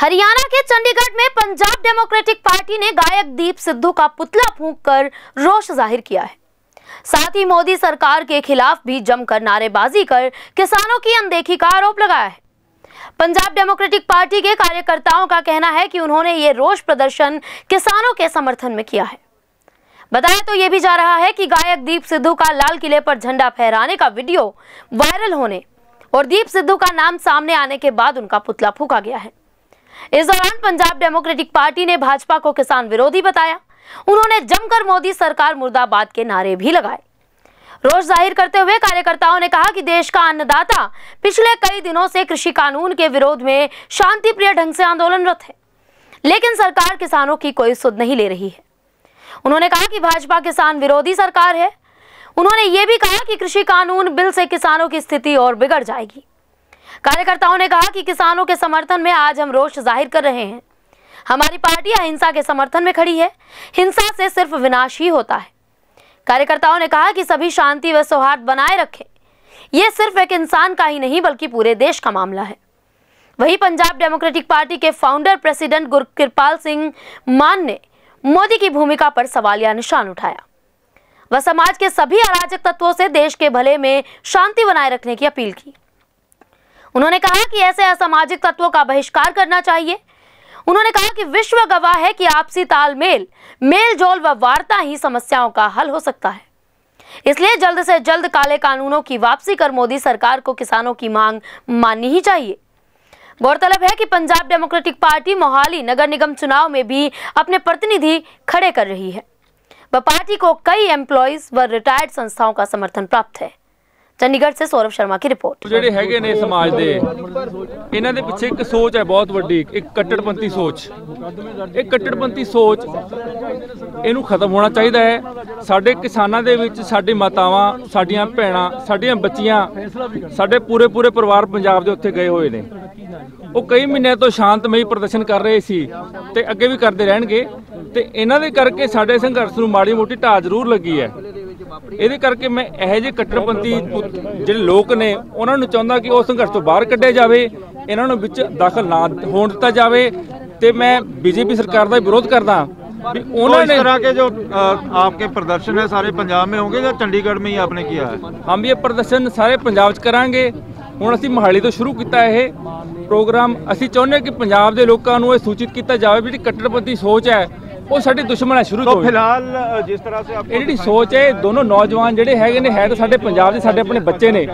हरियाणा के चंडीगढ़ में Punjab democratic party ने गायक दीप सिद्धू का पुतला फूंककर रोष जाहिर किया है। साथ ही मोदी सरकार के खिलाफ भी जमकर नारेबाजी कर किसानों की अनदेखी का आरोप लगाया है। पंजाब डेमोक्रेटिक पार्टी के कार्यकर्ताओं का कहना है कि उन्होंने ये रोष प्रदर्शन किसानों के समर्थन में किया है। बताया तो यह भी जा रहा है कि गायक दीप सिद्धू का लाल किले पर झंडा फहराने का वीडियो वायरल होने और दीप सिद्धू का नाम सामने आने के बाद उनका पुतला फूंका गया है। इस दौरान पंजाब डेमोक्रेटिक पार्टी ने भाजपा को किसान विरोधी बताया। उन्होंने जमकर मोदी सरकार मुर्दाबाद के नारे भी लगाए। रोष जाहिर करते हुए कार्यकर्ताओं ने कहा कि देश का अन्नदाता पिछले कई दिनों से कृषि कानून के विरोध में शांतिप्रिय ढंग से आंदोलनरत है, लेकिन सरकार किसानों की कोई सुध नहीं ले रही है। उन्होंने कहा कि भाजपा किसान विरोधी सरकार है। उन्होंने ये भी कहा कि कृषि कानून बिल से किसानों की स्थिति और बिगड़ जाएगी। कार्यकर्ताओं ने कहा कि किसानों के समर्थन में आज हम रोष जाहिर कर रहे हैं। हमारी पार्टी अहिंसा के समर्थन में खड़ी है। हिंसा से सिर्फ विनाश ही होता है। कार्यकर्ताओं ने कहा कि सभी शांति व सौहार्द बनाए रखें। यह सिर्फ एक इंसान का ही नहीं बल्कि पूरे देश का मामला है। वहीं पंजाब डेमोक्रेटिक पार्टी के फाउंडर प्रेसिडेंट गुरपाल सिंह मान ने मोदी की भूमिका पर सवालिया निशान उठाया। वह समाज के सभी अराजक तत्वों से देश के भले में शांति बनाए रखने की अपील की। उन्होंने कहा कि ऐसे असामाजिक तत्वों का बहिष्कार करना चाहिए। उन्होंने कहा कि विश्व गवाह है कि आपसी तालमेल, मेलजोल व वार्ता ही समस्याओं का हल हो सकता है। इसलिए जल्द से जल्द काले कानूनों की वापसी कर मोदी सरकार को किसानों की मांग माननी ही चाहिए। गौरतलब है कि पंजाब डेमोक्रेटिक पार्टी मोहाली नगर निगम चुनाव में भी अपने प्रतिनिधि खड़े कर रही है। वह पार्टी को कई एम्प्लॉयज व रिटायर्ड संस्थाओं का समर्थन प्राप्त है। चंडीगढ़ से सौरभ शर्मा की रिपोर्ट। ਜਿਹੜੇ ਹੈਗੇ ਨੇ ਸਮਾਜ ਦੇ ਇਹਨਾਂ ਦੇ ਪਿੱਛੇ ਇੱਕ ਸੋਚ ਹੈ ਬਹੁਤ ਵੱਡੀ, ਇੱਕ ਕੱਟੜਪੰਥੀ ਸੋਚ। ਇਹ ਕੱਟੜਪੰਥੀ ਸੋਚ ਇਹਨੂੰ ਖਤਮ ਹੋਣਾ ਚਾਹੀਦਾ ਹੈ। ਸਾਡੇ ਕਿਸਾਨਾਂ ਦੇ ਵਿੱਚ ਸਾਡੀ ਮਾਤਾਵਾਂ, ਸਾਡੀਆਂ ਭੈਣਾਂ, ਸਾਡੀਆਂ ਬੱਚੀਆਂ, ਸਾਡੇ ਪੂਰੇ ਪਰਿਵਾਰ ਪੰਜਾਬ ਦੇ ਉੱਤੇ ਗਏ ਹੋਏ ਨੇ। ਉਹ ਕਈ ਮਹੀਨੇ ਤੋਂ ਸ਼ਾਂਤਮਈ ਪ੍ਰਦਰਸ਼ਨ ਕਰ ਰਹੇ ਸੀ ਤੇ ਅੱਗੇ ਵੀ ਕਰਦੇ ਰਹਿਣਗੇ ਤੇ ਇਹਨਾਂ ਦੇ ਕਰਕੇ ਸਾਡੇ ਸੰਘਰਸ਼ ਨੂੰ ਮਾੜੀ ਮੋਟੀ ਢਾਹ ਜ਼ਰੂਰ ਲੱਗੀ ਹੈ। ਇਹਦੇ ਕਰਕੇ ਮੈਂ ਇਹ ਜਿਹੇ ਕੱਟੜਪੰਥੀ ਜਿਹੜੇ ਲੋਕ ਨੇ ਉਹਨਾਂ ਨੂੰ ਚਾਹੁੰਦਾ ਕਿ ਉਹ ਸੰਘਰਸ਼ ਤੋਂ ਬਾਹਰ ਕੱਢਿਆ ਜਾਵੇ, ਇਹਨਾਂ ਨੂੰ ਵਿੱਚ ਦਾਖਲ ਨਾ ਹੋਣ ਦਿੱਤਾ ਜਾਵੇ। ਤੇ मैं बीजेपी सरकार ਦਾ ਵਿਰੋਧ ਕਰਦਾ ਵੀ ਉਹਨਾਂ ਨੇ तरह के जो आपके प्रदर्शन है सारे पंजाब में होंगे या चंडीगढ़ में ही आपने किया है? हम ये प्रदर्शन सारे पंजाब 'ਚ ਕਰਾਂਗੇ। ਹੁਣ ਅਸੀਂ ਮੋਹਾਲੀ ਤੋਂ ਸ਼ੁਰੂ ਕੀਤਾ ਇਹ प्रोग्राम। ਅਸੀਂ ਚਾਹੁੰਦੇ कि पंजाब के लोगों ਨੂੰ ਇਹ ਸੂਚਿਤ ਕੀਤਾ ਜਾਵੇ ਵੀ ਜਿਹੜੀ ਕੱਟੜਪੰਥੀ सोच है ਉਹ ਸਾਡੀ ਦੁਸ਼ਮਣ ਹੈ। ਸ਼ੁਰੂ ਤੋਂ ਫਿਲਹਾਲ ਜਿਸ ਤਰ੍ਹਾਂ ਸੇ ਆਪਕੋ ਇਹ ਜਿਹੜੀ ਸੋਚ ਹੈ, ਦੋਨੋਂ ਨੌਜਵਾਨ ਜਿਹੜੇ ਹੈਗੇ ਨੇ ਹੈ ਤਾਂ ਸਾਡੇ ਪੰਜਾਬ ਦੇ, ਸਾਡੇ ਆਪਣੇ ਬੱਚੇ ਨੇ,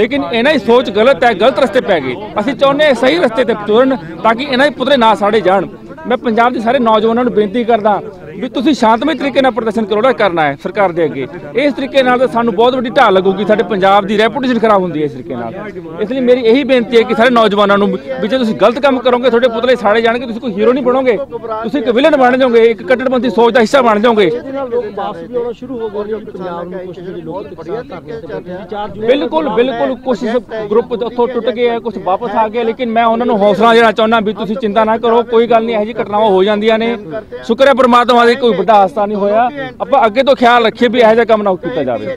ਲੇਕਿਨ ਇਹਨਾਂ ਦੀ ਸੋਚ ਗਲਤ ਹੈ, ਗਲਤ ਰਸਤੇ ਪੈ ਗਈ। ਅਸੀਂ ਚਾਹੁੰਦੇ ਹਾਂ ਸਹੀ ਰਸਤੇ ਤੇ ਤੁਰਨ ਤਾਂ ਕਿ ਇਹਨਾਂ ਦੇ ਪੁਤਲੇ ਨਾ ਸਾੜੇ ਜਾਣ। ਮੈਂ ਪੰਜਾਬ ਦੇ ਸਾਰੇ ਨੌਜਵਾਨਾਂ ਨੂੰ ਬੇਨਤੀ ਕਰਦਾ ਵੀ ਤੁਸੀਂ ਸ਼ਾਂਤਮਈ ਤਰੀਕੇ ਨਾਲ ਪ੍ਰਦਰਸ਼ਨ ਕਰੋ ਜਿਹੜਾ ਕਰਨਾ ਹੈ ਸਰਕਾਰ ਦੇ ਅੱਗੇ। ਇਸ ਤਰੀਕੇ ਨਾਲ ਤਾਂ ਸਾਨੂੰ ਬਹੁਤ ਵੱਡੀ ਢਾਲ ਲੱਗੂਗੀ, ਸਾਡੇ ਪੰਜਾਬ ਦੀ ਰੈਪੂਟੇਸ਼ਨ ਖਰਾਬ ਹੁੰਦੀ ਹੈ ਇਸ ਤਰੀਕੇ ਨਾਲ। ਇਸ ਲਈ ਮੇਰੀ ਇਹੀ ਬੇਨਤੀ ਹੈ ਕਿ ਸਾਰੇ ਨੌਜਵਾਨਾਂ ਨੂੰ ਵੀ ਜੇ ਤੁਸੀਂ ਗਲਤ ਕੰਮ ਕਰੋਗੇ ਤੁਹਾਡੇ ਪੁਤਲੇ ਸਾੜੇ ਜਾਣਗੇ। ਤੁਸੀਂ ਕੋਈ ਹੀਰੋ ਨਹੀਂ ਬਣੋਗੇ, ਤੁਸੀਂ ਇੱਕ ਵਿਲਨ ਬਣ ਜਾਓਗੇ, ਇੱਕ ਕੱਟੜਪੰਥੀ ਸੋਚ ਦਾ ਹਿੱਸਾ ਬਣ ਜਾਓਗੇ। ਬਿਲਕੁਲ ਕੁਛ ਗਰੁੱਪ ਉੱਥੋਂ ਟੁੱਟ ਗਏ ਹੈ, ਕੁਛ ਵਾਪਸ ਆ ਗਏ, ਲੇਕਿਨ ਮੈਂ ਉਹਨਾਂ ਨੂੰ ਹੌਸਲਾ ਦੇਣਾ ਚਾਹੁੰਦਾ ਵੀ ਤੁਸੀਂ ਚਿੰਤਾ ਨਾ ਕਰੋ, ਕੋਈ ਗੱਲ ਨਹੀਂ। ਇਹੋ ਜਿਹੀ ਘਟਨਾਵਾਂ ਹੋ ਜਾਂਦੀਆਂ ਨੇ, ਸ਼ੁਕਰ ਹੈ ਪਰਮਾਤਮਾ ਦੇ ਕੋਈ ਵੱਡਾ ਹਾਦਸਾ ਨਹੀਂ ਹੋਇਆ। ਆਪਾਂ ਅੱਗੇ ਤੋਂ ਖਿਆਲ ਰੱਖੀਏ ਵੀ ਇਹੋ ਜਿਹਾ ਕੰਮ ਨਾ ਕੀਤਾ ਜਾਵੇ।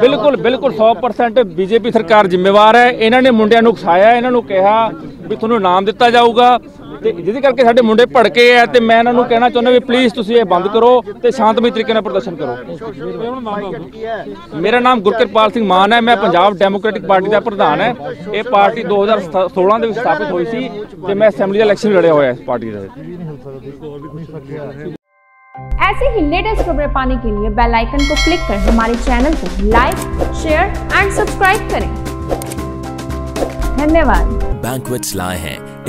ਬਿਲਕੁਲ 100% ਬੀਜੇਪੀ ਸਰਕਾਰ ਜ਼ਿੰਮੇਵਾਰ ਹੈ। ਇਹਨਾਂ ਨੇ ਮੁੰਡਿਆਂ ਨੂੰ ਉਕਸਾਇਆ, ਇਹਨਾਂ ਨੂੰ ਕਿਹਾ ਵੀ ਤੁਹਾਨੂੰ ਇਨਾਮ ਦਿੱਤਾ ਜਾਊਗਾ ਤੇ ਜਿਹਦੇ ਕਰਕੇ ਸਾਡੇ ਮੁੰਡੇ ਭੜਕੇ ਆ। ਤੇ ਮੈਂ ਇਹਨਾਂ ਨੂੰ ਕਹਿਣਾ ਚਾਹੁੰਦਾ ਵੀ ਪਲੀਜ਼ ਤੁਸੀਂ ਇਹ ਬੰਦ ਕਰੋ ਤੇ ਸ਼ਾਂਤਮਈ ਤਰੀਕੇ ਨਾਲ ਪ੍ਰਦਰਸ਼ਨ ਕਰੋ। ਮੇਰਾ ਨਾਮ ਗੁਰਕਿਰਪਾਲ ਸਿੰਘ ਮਾਨ ਹੈ, ਮੈਂ ਪੰਜਾਬ ਡੈਮੋਕ੍ਰੈਟਿਕ ਪਾਰਟੀ ਦਾ ਪ੍ਰਧਾਨ ਹੈ। ਇਹ ਪਾਰਟੀ 2016 ਦੇ ਵਿੱਚ ਸਥਾਪਿਤ ਹੋਈ ਸੀ ਤੇ ਮੈਂ ਅਸੈਂਬਲੀ ਦਾ ਇਲੈਕਸ਼ਨ ਲੜਿਆ ਹੋਇਆ ਇਸ ਪਾਰਟੀ ਦਾ। ऐसे ही लेटेस्ट खबरें पाने के लिए बेल आइकन को क्लिक कर हमारे चैनल को लाइक, शेयर एंड सब्सक्राइब करें। धन्यवाद। Banquets lie hain